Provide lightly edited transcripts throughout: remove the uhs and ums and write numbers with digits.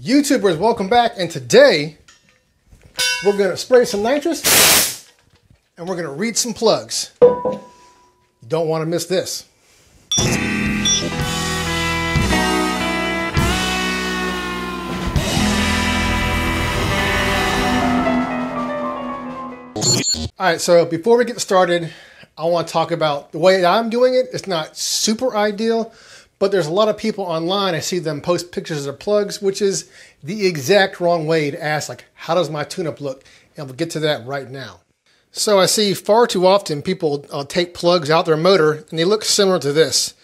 YouTubers, welcome back, and today we're going to spray some nitrous and we're going to read some plugs. You don't want to miss this. Alright, so before we get started, I want to talk about the way that I'm doing it. It's not super ideal, but there's a lot of people online, I see them post pictures of their plugs, which is the exact wrong way to ask, like, how does my tune-up look? And we'll get to that right now. So I see far too often people take plugs out their motor, and they look similar to this.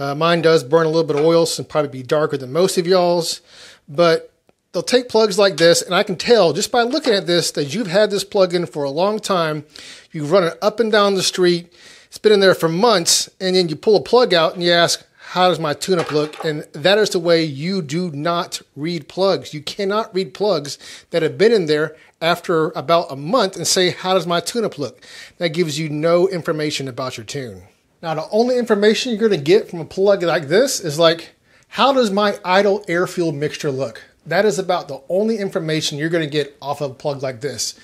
Mine does burn a little bit of oil, so it'll probably be darker than most of y'all's. But they'll take plugs like this, and I can tell just by looking at this that you've had this plug in for a long time. You run it up and down the street, it's been in there for months, and then you pull a plug out and you ask, how does my tune-up look? And that is the way you do not read plugs. You cannot read plugs that have been in there after about a month and say, how does my tune-up look? That gives you no information about your tune. Now, the only information you're going to get from a plug like this is like, how does my idle air-fuel mixture look? That is about the only information you're going to get off of a plug like this.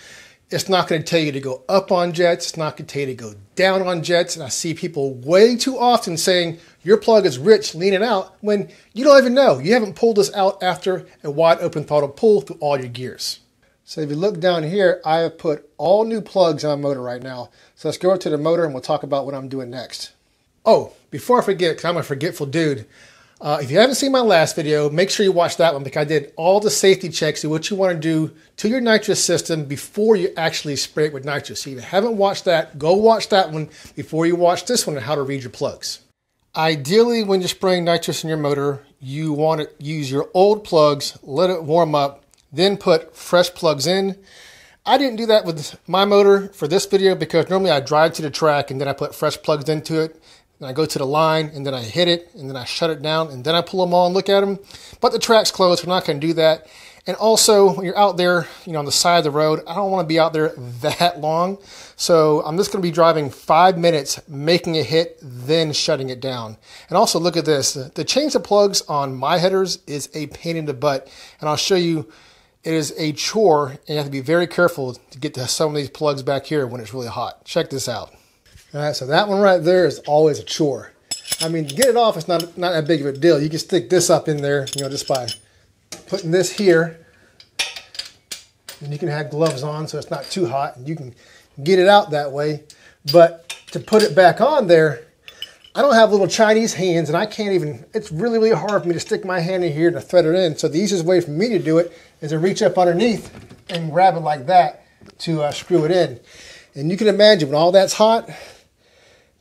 It's not going to tell you to go up on jets. It's not going to tell you to go down on jets. And I see people way too often saying your plug is rich, lean it out, when you don't even know. You haven't pulled this out after a wide open throttle pull through all your gears. So if you look down here, I have put all new plugs on my motor right now. So let's go over to the motor and we'll talk about what I'm doing next. Oh, before I forget, because I'm a forgetful dude, if you haven't seen my last video, make sure you watch that one because I did all the safety checks of what you want to do to your nitrous system before you actually spray it with nitrous. So if you haven't watched that, go watch that one before you watch this one on how to read your plugs. Ideally, when you're spraying nitrous in your motor, you want to use your old plugs, let it warm up, then put fresh plugs in. I didn't do that with my motor for this video because normally I drive to the track and then I put fresh plugs into it. And I go to the line, and then I hit it, and then I shut it down, and then I pull them all and look at them. But the track's closed, we're not going to do that. And also, when you're out there, you know, on the side of the road, I don't want to be out there that long. So I'm just going to be driving 5 minutes, making a hit, then shutting it down. And also, look at this. The change the plugs on my headers is a pain in the butt. And I'll show you, it is a chore, and you have to be very careful to get to some of these plugs back here when it's really hot. Check this out. All right, so that one right there is always a chore. I mean, to get it off, it's not that big of a deal. You can stick this up in there, you know, just by putting this here. And you can have gloves on so it's not too hot. And you can get it out that way. But to put it back on there, I don't have little Chinese hands, and I can't even, it's really, really hard for me to stick my hand in here to thread it in. So the easiest way for me to do it is to reach up underneath and grab it like that to screw it in. And you can imagine when all that's hot,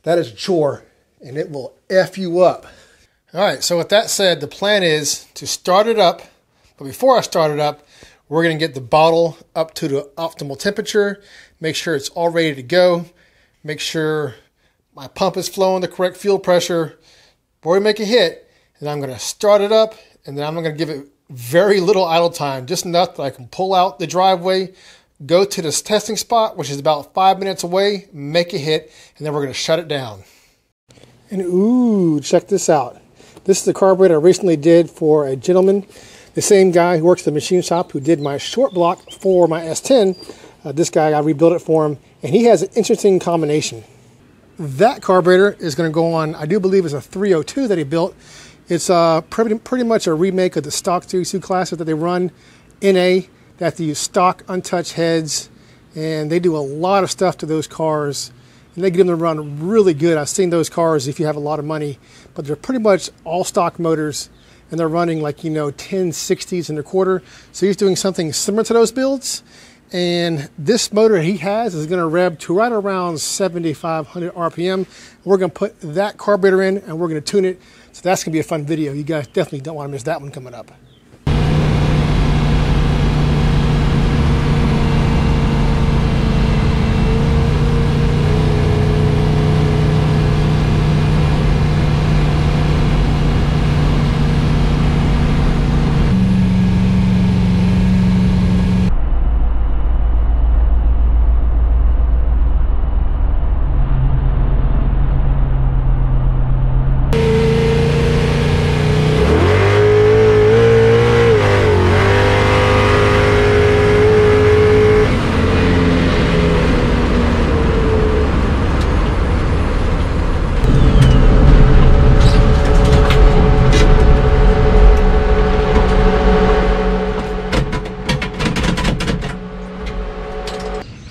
that is a chore, and it will F you up. All right, so with that said, the plan is to start it up. But before I start it up, we're going to get the bottle up to the optimal temperature, make sure it's all ready to go, make sure my pump is flowing the correct fuel pressure. Before we make a hit, and I'm going to start it up, and then I'm going to give it very little idle time, just enough that I can pull out the driveway, go to this testing spot, which is about 5 minutes away, make a hit, and then we're going to shut it down. And ooh, check this out. This is the carburetor I recently did for a gentleman, the same guy who works at the machine shop who did my short block for my S10. This guy, I rebuilt it for him, and he has an interesting combination. That carburetor is going to go on, I do believe it's a 302 that he built. It's pretty much a remake of the stock 32 classic that they run NA. They have to use stock untouched heads, and they do a lot of stuff to those cars, and they get them to run really good. I've seen those cars if you have a lot of money, but they're pretty much all stock motors, and they're running like, you know, 1060s and a quarter. So he's doing something similar to those builds, and this motor he has is going to rev to right around 7,500 RPM. We're going to put that carburetor in, and we're going to tune it. So that's going to be a fun video. You guys definitely don't want to miss that one coming up.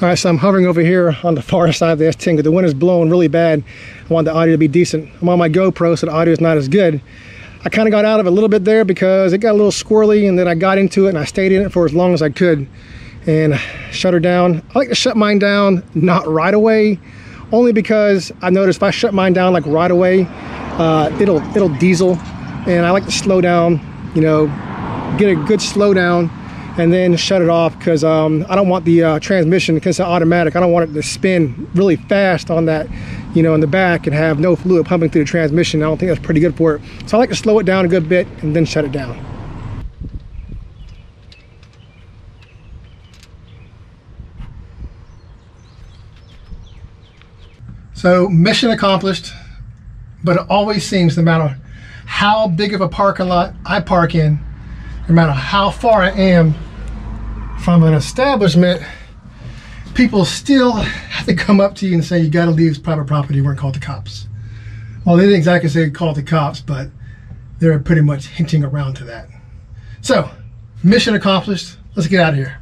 Alright, so I'm hovering over here on the far side of the S10 because the wind is blowing really bad. I want the audio to be decent. I'm on my GoPro, so the audio is not as good. I kind of got out of it a little bit there because it got a little squirrely, and then I got into it and I stayed in it for as long as I could and shut her down. I like to shut mine down not right away, only because I noticed if I shut mine down like right away, it'll diesel, and I like to slow down, you know, get a good slow down and then shut it off, because I don't want the transmission, because it's automatic, I don't want it to spin really fast on that, you know, in the back and have no fluid pumping through the transmission. I don't think that's pretty good for it. So I like to slow it down a good bit and then shut it down. So mission accomplished, but it always seems, no matter how big of a parking lot I park in, no matter how far I am from an establishment, people still have to come up to you and say, you gotta leave private property, you weren't called the cops. Well, they didn't exactly say call the cops, but they're pretty much hinting around to that. So, mission accomplished, let's get out of here.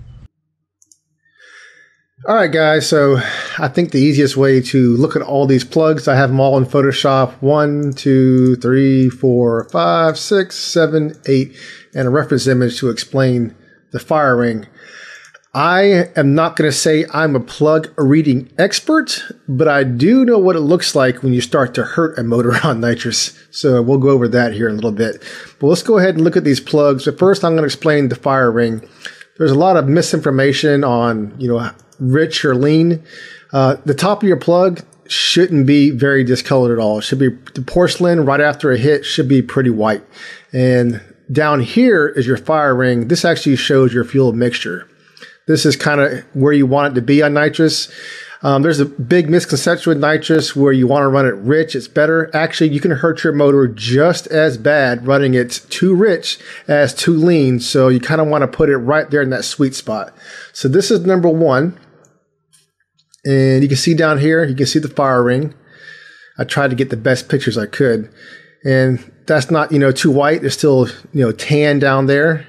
All right, guys, so I think the easiest way to look at all these plugs, I have them all in Photoshop. 1, 2, 3, 4, 5, 6, 7, 8, and a reference image to explain the fire ring. I am not going to say I'm a plug reading expert, but I do know what it looks like when you start to hurt a motor on nitrous. So we'll go over that here in a little bit. But let's go ahead and look at these plugs. But first, I'm going to explain the fire ring. There's a lot of misinformation on, you know, rich or lean. The top of your plug shouldn't be very discolored at all. It should be, the porcelain right after a hit should be pretty white. And down here is your fire ring. This actually shows your fuel mixture. This is kind of where you want it to be on nitrous. There's a big misconception with nitrous where you want to run it rich, it's better. Actually, you can hurt your motor just as bad running it too rich as too lean. So you kind of want to put it right there in that sweet spot. So this is number one. And you can see down here, you can see the fire ring. I tried to get the best pictures I could. And that's not, you know, too white. It's still, you know, tan down there.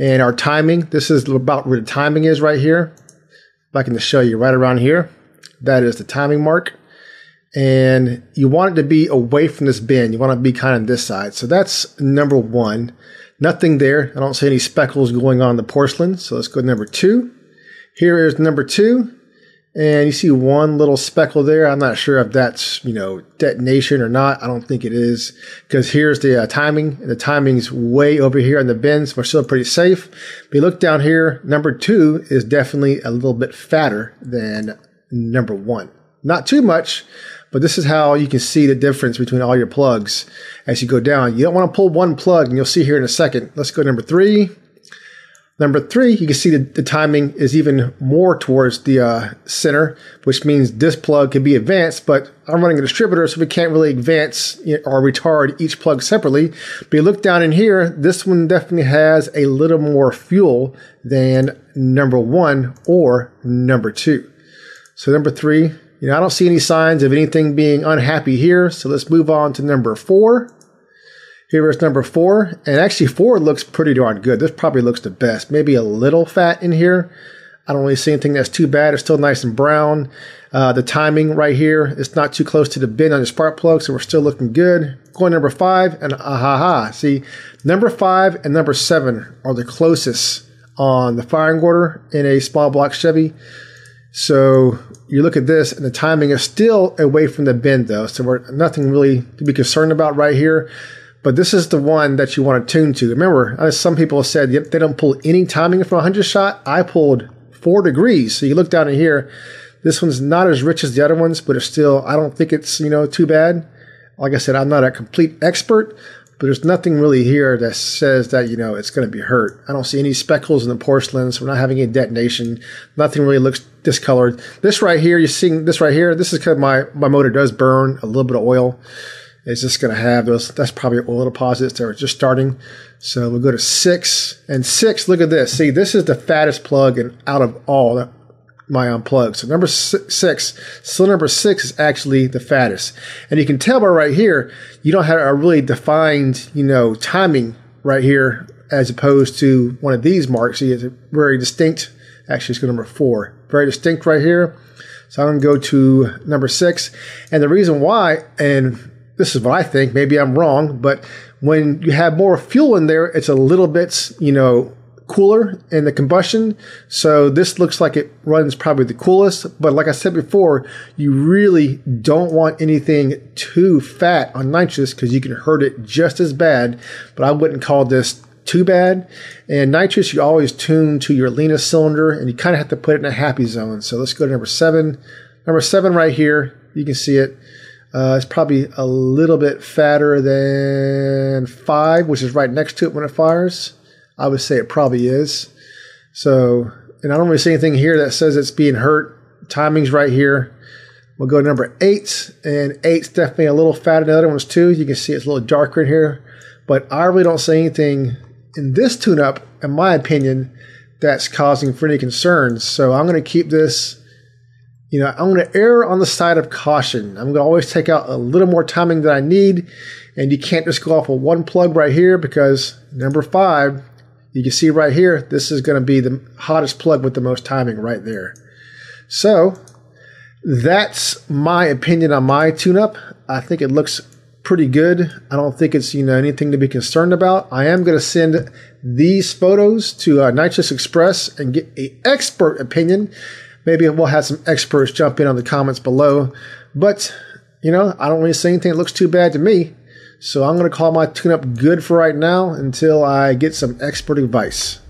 And our timing, this is about where the timing is right here. If I can just show you right around here. That is the timing mark. And you want it to be away from this bend. You want it to be kind of this side. So that's number one. Nothing there. I don't see any speckles going on the porcelain. So let's go to number two. Here is number two. And you see one little speckle there. I'm not sure if that's, you know, detonation or not. I don't think it is, because here's the timing, and the timing's way over here on the bends. We're still pretty safe. If you look down here, number two is definitely a little bit fatter than number one. Not too much, but this is how you can see the difference between all your plugs as you go down. You don't want to pull one plug, and you'll see here in a second. Let's go to number three. Number three, you can see that the timing is even more towards the center, which means this plug can be advanced, but I'm running a distributor, so we can't really advance or retard each plug separately. But you look down in here, this one definitely has a little more fuel than number one or number two. So number three, you know, I don't see any signs of anything being unhappy here, so let's move on to number four. Here is number four, and actually four looks pretty darn good. This probably looks the best. Maybe a little fat in here. I don't really see anything that's too bad. It's still nice and brown. The timing right here, it's not too close to the bend on the spark plug, so we're still looking good. Going to number five, and aha, see, number five and number seven are the closest on the firing order in a small block Chevy. So you look at this, and the timing is still away from the bend, though, so we're nothing really to be concerned about right here. But this is the one that you want to tune to. Remember, as some people said, yep, they don't pull any timing from a 100 shot. I pulled 4 degrees. So you look down in here. This one's not as rich as the other ones, but it's still, I don't think it's, you know, too bad. Like I said, I'm not a complete expert, but there's nothing really here that says that, you know, it's going to be hurt. I don't see any speckles in the porcelain, so we're not having any detonation. Nothing really looks discolored. This right here, you're seeing this right here. This is because my motor does burn a little bit of oil. It's just going to have those, that's probably oil deposits that are just starting. So we'll go to six. And six, look at this. See, this is the fattest plug and out of all my unplugs. So number six, cylinder number six is actually the fattest. And you can tell by right here, you don't have a really defined, you know, timing right here as opposed to one of these marks. See, it's very distinct Actually, let's go to number 4. Very distinct right here. So I'm going to go to number 6. And the reason why, and this is what I think, maybe I'm wrong, but when you have more fuel in there, it's a little bit, you know, cooler in the combustion. So this looks like it runs probably the coolest. But like I said before, you really don't want anything too fat on nitrous because you can hurt it just as bad. But I wouldn't call this too bad. And nitrous, you always tune to your leanest cylinder, and you kind of have to put it in a happy zone. So let's go to number 7. Number 7 right here, you can see it. It's probably a little bit fatter than 5, which is right next to it when it fires. I would say it probably is. So, and I don't really see anything here that says it's being hurt. Timing's right here. We'll go to number 8, and 8's definitely a little fatter than the other ones too. You can see it's a little darker in here, but I really don't see anything in this tune-up, in my opinion, that's causing for any concerns. So I'm going to keep this. You know, I'm going to err on the side of caution. I'm going to always take out a little more timing than I need. And you can't just go off of one plug right here because number 5, you can see right here, this is going to be the hottest plug with the most timing right there. So that's my opinion on my tune-up. I think it looks pretty good. I don't think it's, you know, anything to be concerned about. I am going to send these photos to Nitrous Express and get an expert opinion. Maybe we'll have some experts jump in on the comments below. But, you know, I don't really see anything that looks too bad to me. So I'm going to call my tune-up good for right now until I get some expert advice.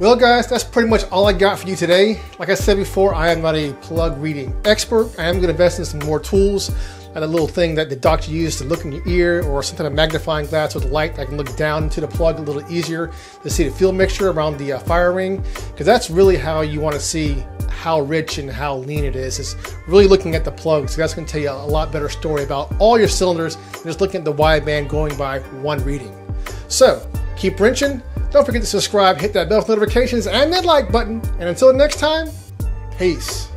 Well, guys, that's pretty much all I got for you today. Like I said before, I am not a plug reading expert. I am going to invest in some more tools and a little thing that the doctor used to look in your ear, or some kind of magnifying glass with light that can look down into the plug a little easier to see the fuel mixture around the fire ring, because that's really how you want to see how rich and how lean it is. It's really looking at the plug. So that's going to tell you a lot better story about all your cylinders than just looking at the wideband going by one reading. So keep wrenching. Don't forget to subscribe, hit that bell for notifications and that like button. And until next time, peace.